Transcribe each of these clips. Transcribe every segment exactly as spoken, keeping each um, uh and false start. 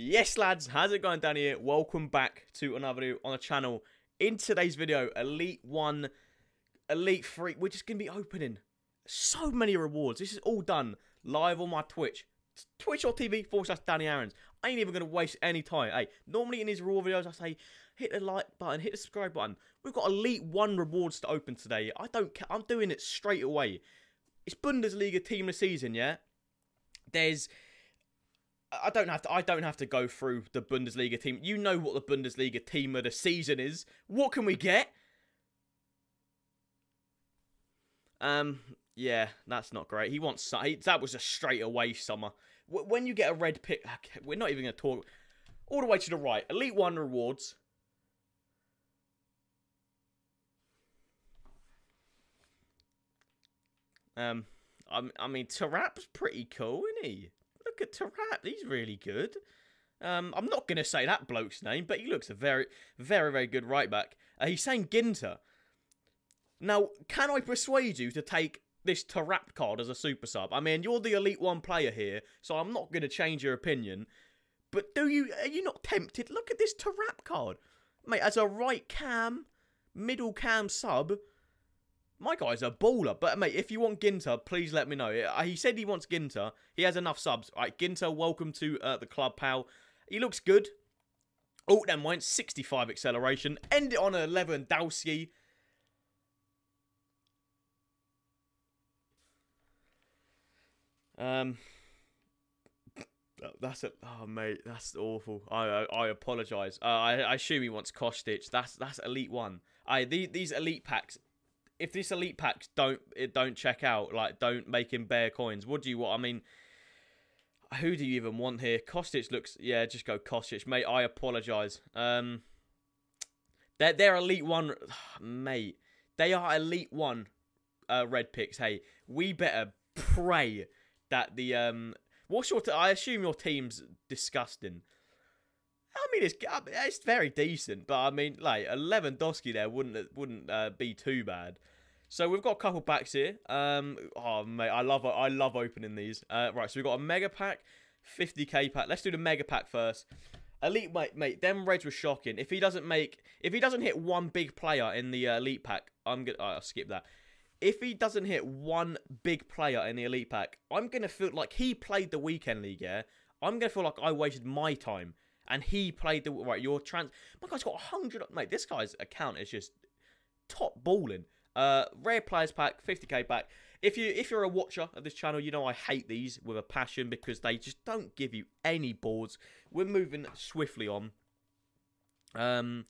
Yes lads, how's it going? Danny here. Welcome back to another video on the channel. In today's video, Elite one, Elite three, we're just going to be opening so many rewards. This is all done live on my Twitch. Twitch dot T V forward slash Danny Aarons. I ain't even going to waste any time. Hey, normally in these reward videos I say, hit the like button, hit the subscribe button. We've got Elite one rewards to open today. I don't care, I'm doing it straight away. It's Bundesliga team of the season, yeah? There's... I don't have to. I don't have to go through the Bundesliga team. You know what the Bundesliga team of the season is. What can we get? Um. Yeah, that's not great. He wants that was a straight away Sommer. When you get a red pick, okay, we're not even going to talk. All the way to the right, Elite One rewards. Um. I. I mean, Terap's pretty cool, isn't he? Look at Terap, he's really good. Um, I'm not going to say that bloke's name, but he looks a very, very, very good right back. Uh, he's saying Ginter. Now, can I persuade you to take this Terap card as a super sub? I mean, you're the Elite One player here, so I'm not going to change your opinion. But do you? Are you not tempted? Look at this Terap card, mate. As a right cam, middle cam sub, my guy's a baller. But, mate, if you want Ginter, please let me know. He said he wants Ginter. He has enough subs. All right, Ginter, welcome to uh, the club, pal. He looks good. Oh, then went sixty-five acceleration. End it on an eleven, Dowski. Um, that's a... Oh, mate, that's awful. I I, I apologise. Uh, I, I assume he wants Kostic. That's that's Elite One. I these, these Elite Packs... If this elite packs don't it don't check out, like don't make him bare coins. What do you want? I mean, who do you even want here? Kostic looks, yeah, just go Kostic, mate. I apologise. Um, they're they're elite one, mate. They are elite one, uh, red picks. Hey, we better pray that the um. What's your? T I assume your team's disgusting. I mean, it's it's very decent, but I mean, like a Lewandowski there wouldn't wouldn't uh, be too bad. So we've got a couple packs here. Um, oh mate, I love I love opening these. Uh, right, so we've got a mega pack, fifty K pack. Let's do the mega pack first. Elite, mate, mate. Them reds were shocking. If he doesn't make, if he doesn't hit one big player in the uh, elite pack, I'm gonna. Right, I'll skip that. If he doesn't hit one big player in the elite pack, I'm gonna feel like he played the weekend league. Yeah, I'm gonna feel like I wasted my time. And he played the... Right, your trans... My guy's got one hundred... Mate, this guy's account is just top balling. Uh, rare players pack, fifty K pack. If, you, if you're a watcher of this channel, you know I hate these with a passion because they just don't give you any boards. We're moving swiftly on. Um,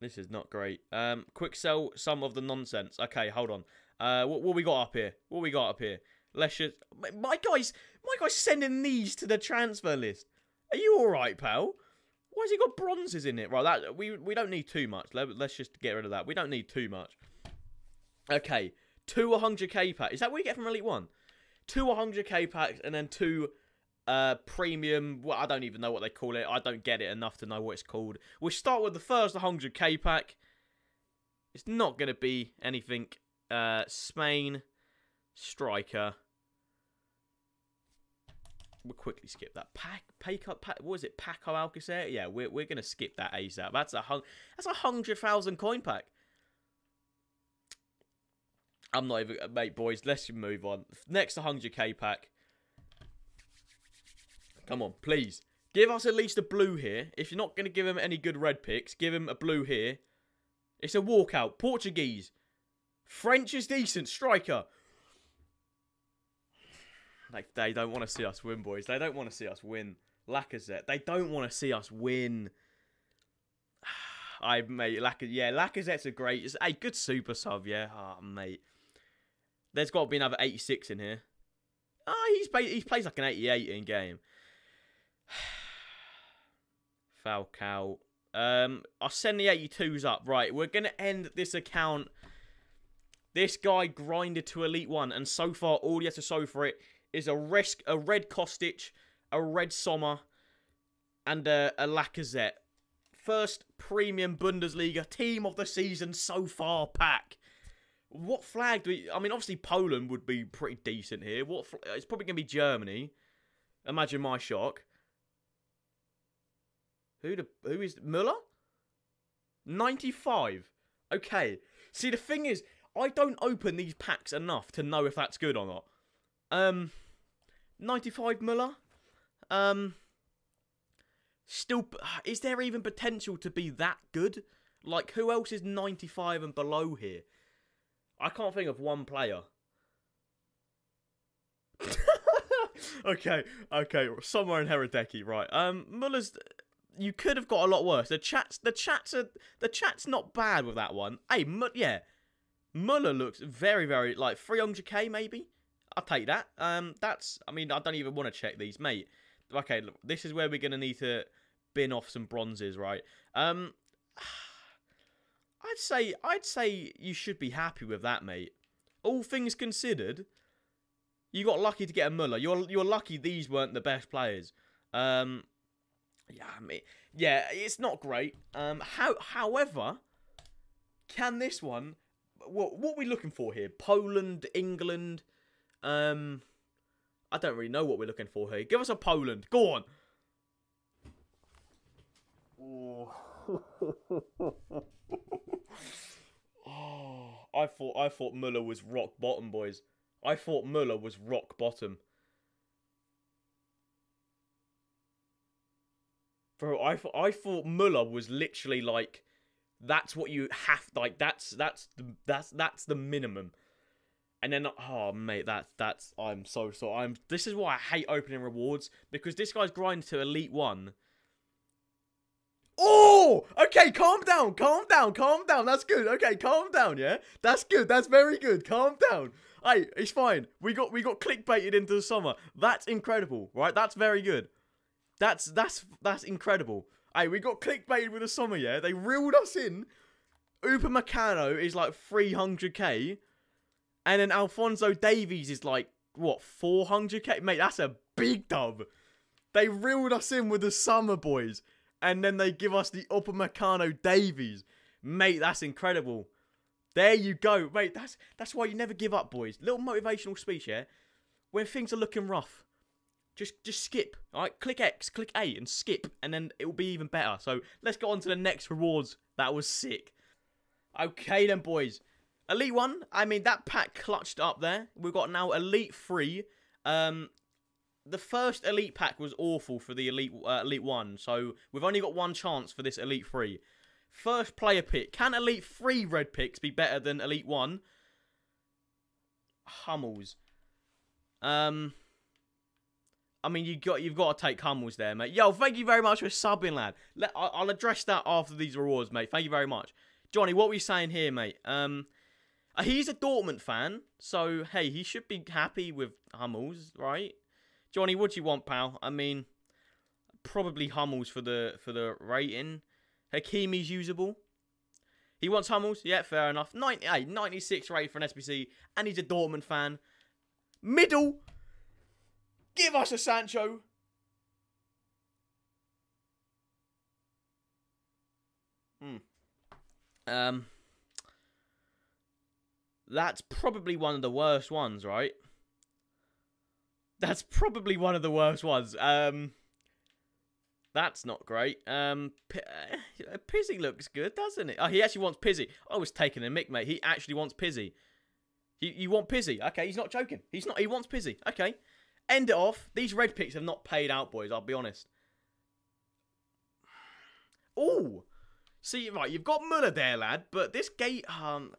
this is not great. Um, quick sell some of the nonsense. Okay, hold on. Uh, what, what we got up here? What we got up here? Let's just... My guy's, my guy's sending these to the transfer list. Are you alright, pal? Why has he got bronzes in it? Right, that we we don't need too much. Let, let's just get rid of that. We don't need too much. Okay, two one hundred K packs. Is that what you get from Elite One? Two one hundred K packs and then two uh, premium... Well, I don't even know what they call it. I don't get it enough to know what it's called. We'll start with the first one hundred K pack. It's not going to be anything. Uh, Spain, striker... We'll quickly skip that. Pack, pack up, pack, what was it? Paco Alcacer? Yeah, we're, we're going to skip that ASAP. That's a hun that's a hundred thousand coin pack. I'm not even, mate, boys, let's move on. Next one hundred K pack. Come on, please. Give us at least a blue here. If you're not going to give him any good red picks, give him a blue here. It's a walkout. Portuguese. French is decent. Striker. Like, they don't want to see us win, boys. They don't want to see us win. Lacazette. They don't want to see us win. I, mate, Lac yeah, Lacazette's a great... It's a good super sub, yeah. Oh, mate. There's got to be another eighty-six in here. Ah, oh, he's he plays like an eighty-eight in game. Falcao. Um, I'll send the eighty-twos up. Right, we're going to end this account. This guy grinded to Elite One, and so far, all he has to show for it is a, risk, a red Kostic, a red Sommer, and a, a Lacazette. First premium Bundesliga team of the season so far pack. What flag do we... I mean, obviously Poland would be pretty decent here. What? It's probably going to be Germany. Imagine my shock. Who the, who is Müller? ninety-five. Okay. See, the thing is, I don't open these packs enough to know if that's good or not. Um, ninety-five Müller. Um, still, is there even potential to be that good? Like, who else is ninety-five and below here? I can't think of one player. okay, okay, somewhere in Hrádecký, right? Um, Müller's. You could have got a lot worse. The chat's the chat's a, the chat's not bad with that one. Hey, M yeah, Müller looks very, very like three hundred K maybe. I'll take that. Um, that's. I mean, I don't even want to check these, mate. Okay, look, this is where we're gonna need to bin off some bronzes, right? Um, I'd say I'd say you should be happy with that, mate. All things considered, you got lucky to get a Müller. You're you're lucky these weren't the best players. Um. Yeah, I mean, yeah, it's not great. Um, how, however, can this one? What, what are we looking for here? Poland, England. Um, I don't really know what we're looking for here. Give us a Poland. Go on. Oh, I thought I thought Müller was rock bottom, boys. I thought Müller was rock bottom. Bro, I thought I thought Müller was literally like, that's what you have, like that's that's the, that's that's the minimum, and then oh mate, that's that's I'm so sorry. I'm this is why I hate opening rewards, because this guy's grinding to elite one. Oh, okay, calm down, calm down, calm down. That's good. Okay, calm down, yeah, that's good. That's very good. Calm down. Hey, it's fine. We got we got clickbaited into the summer. That's incredible, right? That's very good. That's, that's, that's incredible. Hey, we got clickbaited with the Sommer, yeah? They reeled us in. Upamecano is like three hundred K. And then Alphonso Davies is like, what, four hundred K? Mate, that's a big dub. They reeled us in with the Sommer, boys. And then they give us the Upamecano Davies. Mate, that's incredible. There you go. Mate, that's, that's why you never give up, boys. Little motivational speech, yeah? When things are looking rough. Just just skip, alright? Click X, click A, and skip, and then it'll be even better. So, let's get on to the next rewards. That was sick. Okay then, boys. Elite one, I mean, that pack clutched up there. We've got now Elite three. Um, the first Elite pack was awful for the Elite uh, Elite one, so we've only got one chance for this Elite three. First player pick. Can Elite three red picks be better than Elite one? Hummels. Um... I mean, you got, you've got to take Hummels there, mate. Yo, thank you very much for subbing, lad. Let, I'll address that after these rewards, mate. Thank you very much. Johnny, what were you saying here, mate? Um, he's a Dortmund fan, so, hey, he should be happy with Hummels, right? Johnny, what do you want, pal? I mean, probably Hummels for the, for the rating. Hakimi's usable. He wants Hummels? Yeah, fair enough. ninety-eight, ninety-six rate for an S B C, and he's a Dortmund fan. Middle... Give us a Sancho. Hmm. Um. That's probably one of the worst ones, right? That's probably one of the worst ones. Um. That's not great. Um. P uh, Pizzi looks good, doesn't it? Oh, he actually wants Pizzi. I was taking a mick, mate. He actually wants Pizzi. You, you want Pizzi? Okay, he's not joking. He's not. He wants Pizzi. Okay. End it off. These red picks have not paid out, boys. I'll be honest. Oh, see, right, you've got Müller there, lad. But this gate, um,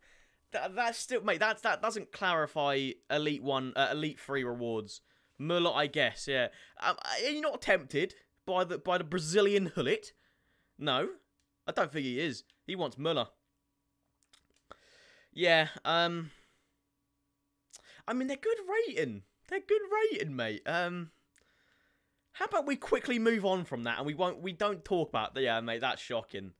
that that's still, mate. That's that doesn't clarify elite one, uh, elite three rewards. Müller, I guess, yeah. Um, are you not tempted by the by the Brazilian hullet? No, I don't think he is. He wants Müller. Yeah. Um. I mean, they're good rating. They're good rating, mate. Um, how about we quickly move on from that and we won't, we don't talk about that. Yeah, mate, that's shocking.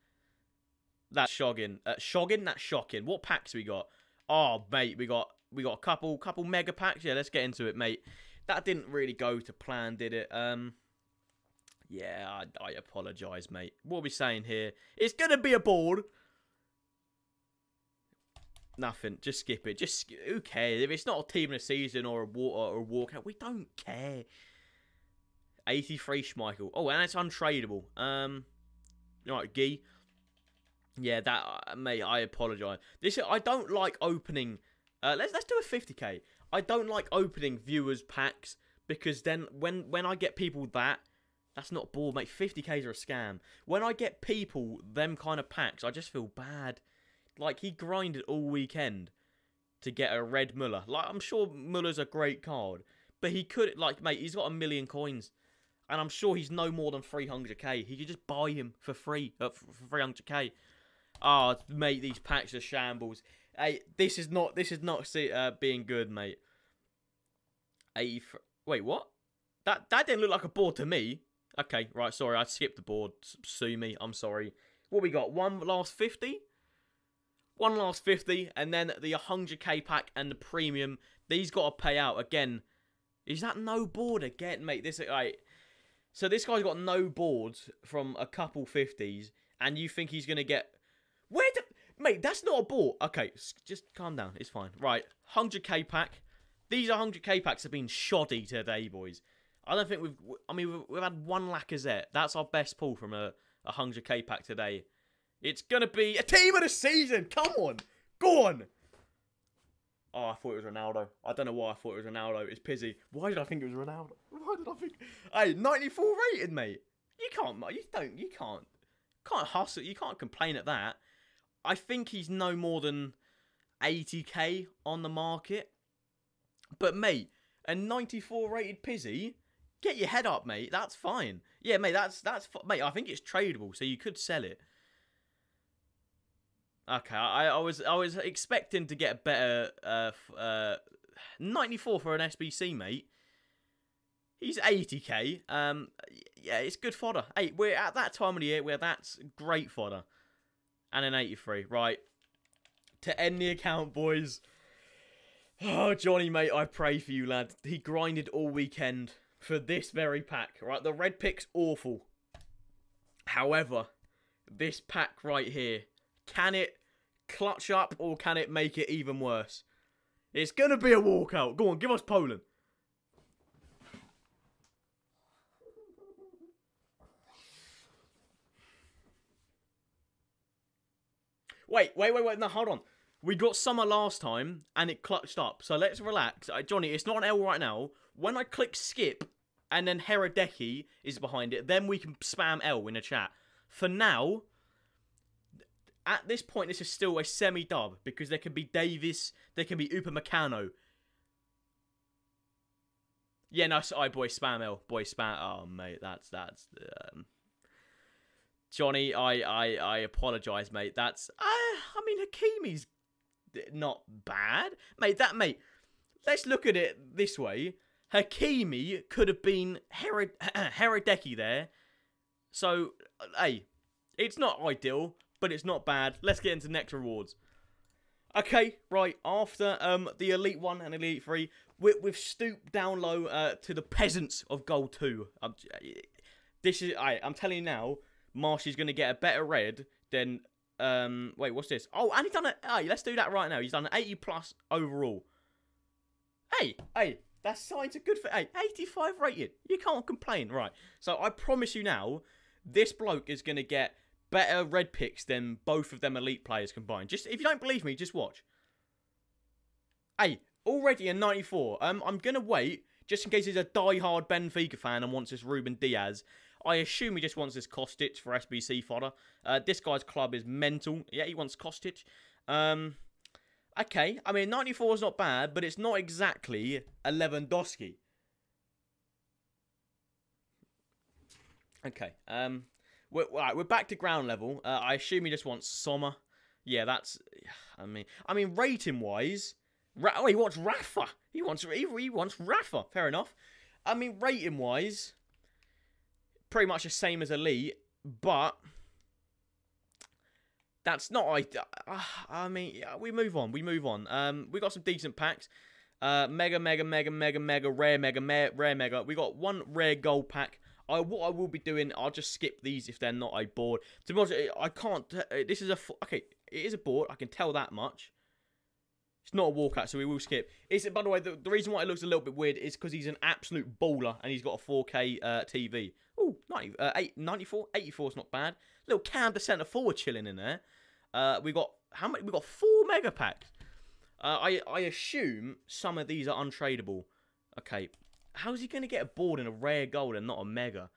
That's shocking. Uh, shocking. That's shocking. What packs we got? Oh, mate, we got we got a couple couple mega packs. Yeah, let's get into it, mate. That didn't really go to plan, did it? Um, yeah, I, I apologise, mate. What are we saying here? It's gonna be a board. Nothing. Just skip it. Just who cares if it's not a team in a season or a water or a walkout? We don't care. eighty-three Schmeichel. Oh, and it's untradeable. Um, like Guy. Yeah, that, mate, I apologise. This, I don't like opening, uh, let's, let's do a fifty K. I don't like opening viewers packs, because then when, when I get people that, that's not ball, mate, fifty Ks are a scam. When I get people, them kind of packs, I just feel bad. Like, he grinded all weekend to get a red Müller. Like, I'm sure Müller's a great card, but he could, like, mate, he's got a million coins. And I'm sure he's no more than three hundred K. He could just buy him for free, uh, for three hundred K. Oh, mate, these packs are shambles. Hey, this is not, this is not uh, being good, mate. Hey, wait, what? That, that didn't look like a board to me. Okay, right, sorry, I skipped the board. Sue me, I'm sorry. What we got? One last fifty? One last fifty, and then the one hundred K pack and the premium. These got to pay out again. Is that no board again, mate? This, right. So this guy's got no boards from a couple fifties, and you think he's going to get... Where do... Mate, that's not a board. Okay, just calm down. It's fine. Right, one hundred K pack. These one hundred K packs have been shoddy today, boys. I don't think we've... I mean, we've, we've had one Lacazette. That's our best pull from a, a one hundred K pack today. It's going to be a team of the season. Come on. Go on. Oh, I thought it was Ronaldo. I don't know why I thought it was Ronaldo. It's Pizzi. Why did I think it was Ronaldo? Why did I think... Hey, ninety-four rated, mate. You can't... You don't... You can't... Can't hustle. You can't complain at that. I think he's no more than eighty K on the market. But, mate, a ninety-four rated Pizzi... Get your head up, mate. That's fine. Yeah, mate, that's... that's mate, I think it's tradable, so you could sell it. Okay, I, I was I was expecting to get a better uh, uh, ninety-four for an S B C, mate. He's eighty K. Um, yeah, it's good fodder. Hey, we're at that time of the year where that's great fodder. And an eighty-three, right? To end the account, boys. Oh, Johnny, mate, I pray for you, lad. He grinded all weekend for this very pack, right? The red pick's awful. However, this pack right here. Can it clutch up or can it make it even worse? It's going to be a walkout. Go on, give us Poland. Wait, wait, wait, wait. No, hold on. We got Sommer last time and it clutched up. So let's relax. Uh, Johnny, it's not an L right now. When I click skip and then Hrádecký is behind it, then we can spam L in the chat. For now... At this point, this is still a semi-dub, because there can be Davies, there can be Upamecano. Yeah, no, sorry, boy, spam L. Boy, spam... Oh, mate, that's... that's um... Johnny, I, I, I apologise, mate. That's... Uh, I mean, Hakimi's not bad. Mate, that, mate... Let's look at it this way. Hakimi could have been Herod, Hrádecký there. So, hey, it's not ideal... But it's not bad. Let's get into next rewards. Okay, right. After um the Elite one and Elite three, we, we've stooped down low uh, to the peasants of Gold two. I'm, this is, I, I'm telling you now, Marsh is going to get a better red than... Um, wait, what's this? Oh, and he's done a... Hey, let's do that right now. He's done an eighty plus overall. Hey, hey, that signs are good for... Hey, eighty-five rated. You can't complain. Right, so I promise you now, this bloke is going to get... better red picks than both of them elite players combined. Just if you don't believe me, just watch. Hey, already a ninety-four. Um, I'm gonna wait just in case he's a die-hard Benfica fan and wants this Ruben Diaz. I assume he just wants this Kostic for S B C fodder. Uh, this guy's club is mental. Yeah, he wants Kostic. Um, okay. I mean, ninety-four is not bad, but it's not exactly a Lewandowski. Okay. Um. We're, we're back to ground level. Uh, I assume he just wants Sommer. Yeah, that's... I mean, I mean, rating-wise... Ra oh, he wants Rafa. He wants, he, he wants Rafa. Fair enough. I mean, rating-wise... Pretty much the same as Elite, but... That's not... I, uh, I mean, yeah, we move on. We move on. Um, we got some decent packs. Uh, mega, mega, mega, mega, mega, rare, mega, mega, rare, mega. We got one rare gold pack. I, what I will be doing, I'll just skip these if they're not a board. To be honest, I can't, this is a, okay, it is a board, I can tell that much. It's not a walkout, so we will skip. It's, by the way, the, the reason why it looks a little bit weird is because he's an absolute baller and he's got a four K uh, T V. Ooh, Ooh, ninety, uh, eight, ninety-four. eighty-four is not bad. Little Cam, the centre forward, chilling in there. Uh, we got how many? We got four mega packs. Uh, I I assume some of these are untradeable. Okay, how is he going to get a board in a rare gold and not a mega?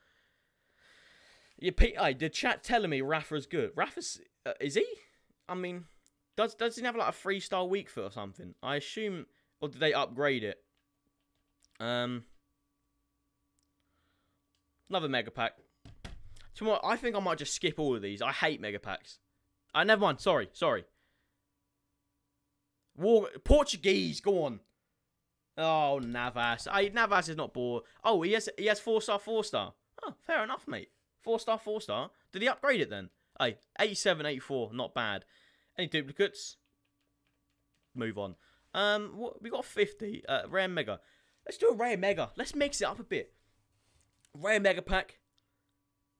Yeah, hey, the chat telling me Rafa's good. Rafa's uh, is he? I mean, does does he have like a three-star weak foot or something? I assume, or did they upgrade it? Um, another mega pack. Tomorrow, I think I might just skip all of these. I hate mega packs. I uh, never mind. Sorry, sorry. War Portuguese, go on. Oh, Navas. I, Navas is not bored. Oh, he has he has four star, four star. Oh, fair enough, mate. Four star, four star. Did he upgrade it then? Hey, eighty-seven, eighty-four, not bad. Any duplicates? Move on. Um, what, we got fifty. Uh, rare mega. Let's do a rare mega. Let's mix it up a bit. Rare mega pack.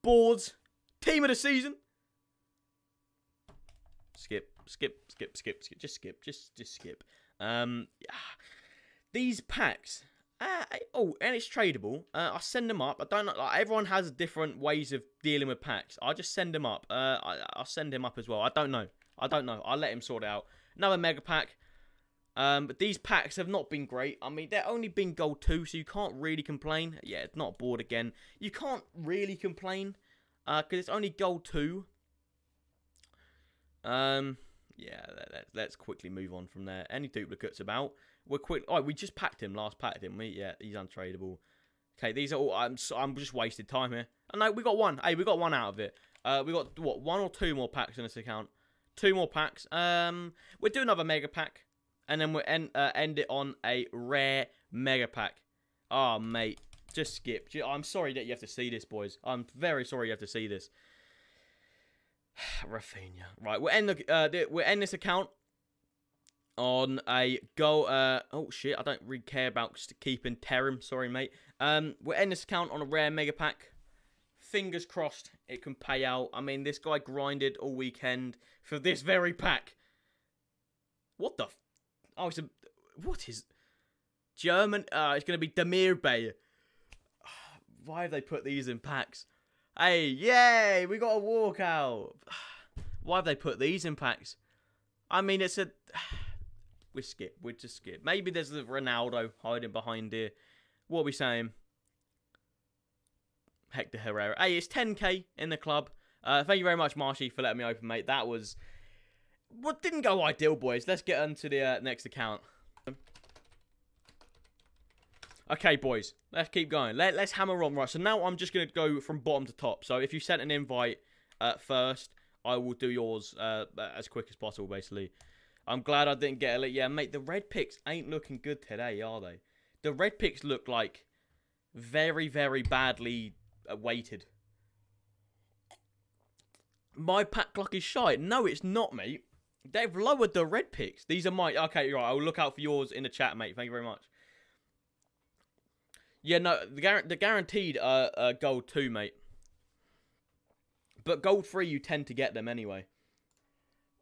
Boards. Team of the season. Skip, skip, skip, skip, skip. Just skip, just, just skip. Um. Yeah. These packs, uh, oh, and it's tradable. Uh, I send them up. I don't like everyone has different ways of dealing with packs. I just send them up. Uh, I, I'll send him up as well. I don't know. I don't know. I'll let him sort it out. Another mega pack. Um, but these packs have not been great. I mean, they've only been gold two, so you can't really complain. Yeah, it's not bored again. You can't really complain because uh, it's only gold two. Um, yeah, let, let, let's quickly move on from there. Any duplicates about? We're quick. Oh, we just packed him. Last packed him. We, yeah, he's untradeable. Okay, these are all. I'm. So, I'm just wasted time here. And oh, no, we got one. Hey, we got one out of it. Uh, we got what? One or two more packs in this account. Two more packs. Um, we'll do another mega pack, and then we'll end uh, end it on a rare mega pack. Oh, mate, just skip. I'm sorry that you have to see this, boys. I'm very sorry you have to see this. Rafinha. Right, we'll end the. Uh, we'll end this account. On a goal, uh, oh shit, I don't really care about keeping Terim, sorry mate. Um, we'll end this account on a rare mega pack. Fingers crossed it can pay out. I mean, this guy grinded all weekend for this very pack. What the? F oh, it's a. What is German? Uh, it's gonna be Demir Bay. Why have they put these in packs? Hey, yay! We got a walkout. Why have they put these in packs? I mean, it's a. We skip. We just skip. Maybe there's the Ronaldo hiding behind here. What are we saying? Hector Herrera. Hey, it's ten K in the club. Uh, thank you very much, Marshy, for letting me open, mate. That was what didn't go ideal, boys. Let's get on to the uh, next account. Okay, boys. Let's keep going. Let, let's hammer on. Right, so now I'm just going to go from bottom to top. So if you sent an invite uh, first, I will do yours uh, as quick as possible, basically. I'm glad I didn't get it. Yeah, mate, the red picks ain't looking good today, are they? The red picks look like very, very badly weighted. My pack clock is shite. No, it's not, mate. They've lowered the red picks. These are my... Okay, right, I'll look out for yours in the chat, mate. Thank you very much. Yeah, no, the, guar the guaranteed uh, uh, gold two, mate. But gold three, you tend to get them anyway.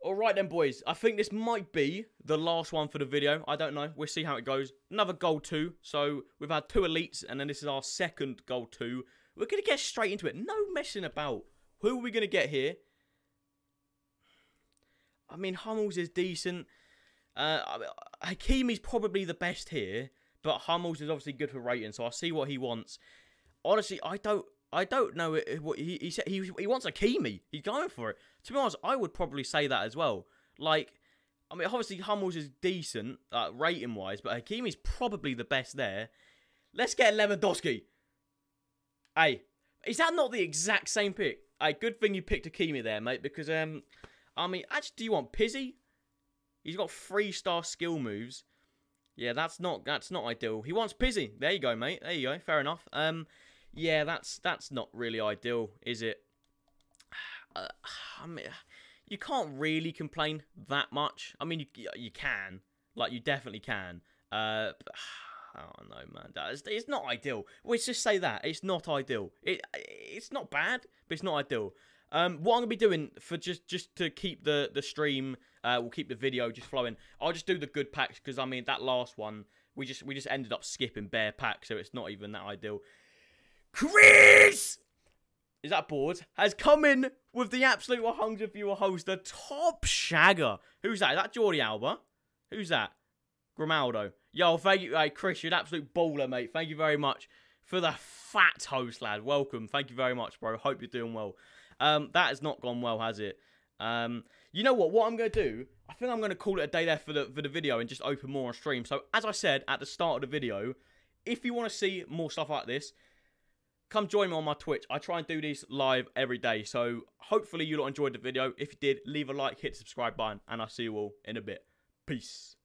Alright then, boys. I think this might be the last one for the video. I don't know. We'll see how it goes. Another gold two. So, we've had two elites, and then this is our second gold two. We're going to get straight into it. No messing about. Who are we going to get here? I mean, Hummels is decent. Uh, Hakimi's probably the best here, but Hummels is obviously good for rating, so I'll see what he wants. Honestly, I don't... I don't know what he, he said. He, he wants Hakimi. He's going for it. To be honest, I would probably say that as well. Like, I mean, obviously Hummels is decent uh, rating wise, but Hakimi's probably the best there. Let's get Lewandowski. Hey, is that not the exact same pick? Hey, good thing you picked Hakimi there, mate, because um, I mean, actually, do you want Pizzi? He's got three star skill moves. Yeah, that's not that's not ideal. He wants Pizzi. There you go, mate. There you go. Fair enough. Um. Yeah, that's that's not really ideal, is it? Uh, I mean, you can't really complain that much. I mean, you you can, like, you definitely can. Uh, but, oh no, man, it's, it's not ideal. Let's just say that it's not ideal. It it's not bad, but it's not ideal. Um, what I'm gonna be doing for just just to keep the the stream, uh, we'll keep the video just flowing. I'll just do the good packs because I mean that last one we just we just ended up skipping bare packs, so it's not even that ideal. Chris is that board, has come in with the absolute one hundred viewer host, the top shagger. Who's that? Is that Jordi Alba? Who's that? Grimaldo. Yo, thank you. Hey, Chris, you're an absolute baller, mate. Thank you very much for the fat host, lad. Welcome. Thank you very much, bro. Hope you're doing well. Um, that has not gone well, has it? Um, you know what? What I'm going to do, I think I'm going to call it a day there for the, for the video and just open more on stream. So, as I said at the start of the video, if you want to see more stuff like this, come join me on my Twitch. I try and do these live every day. So, hopefully you lot enjoyed the video. If you did, leave a like, hit the subscribe button, and I'll see you all in a bit. Peace.